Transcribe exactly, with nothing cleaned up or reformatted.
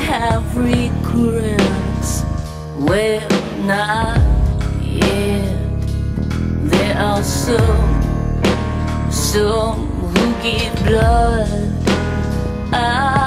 have regrets. Well, not yet. There are some, some who give blood. I